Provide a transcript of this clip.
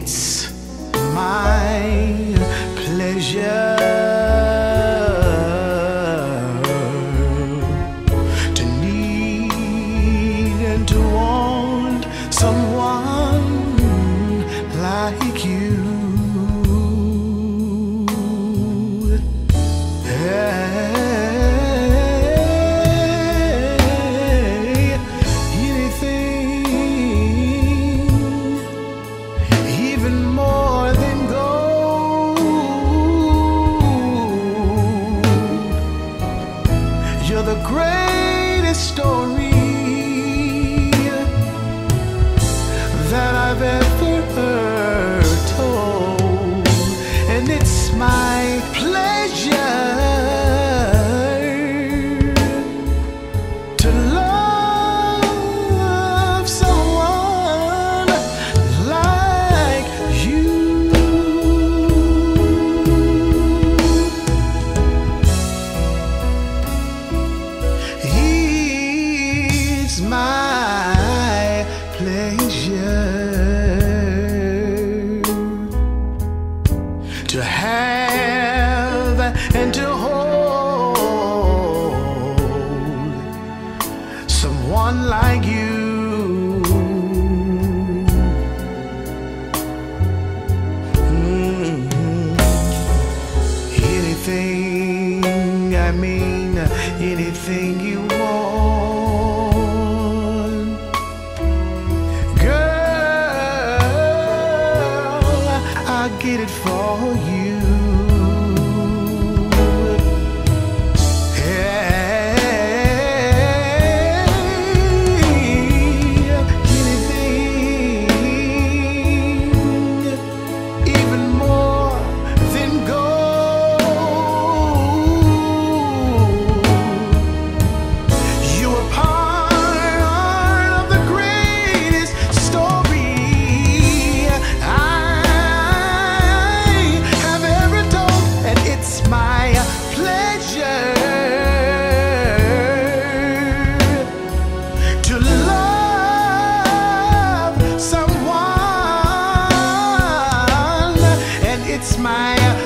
it's my pleasure to need and to want someone like you. You're the greatest story that I've ever told, and it's my pleasure to love someone like you. My pleasure to have and to hold someone like you. Anything, I mean, anything you want. Get it for you. Hey, anything, even more than gold. You are part of the greatest story my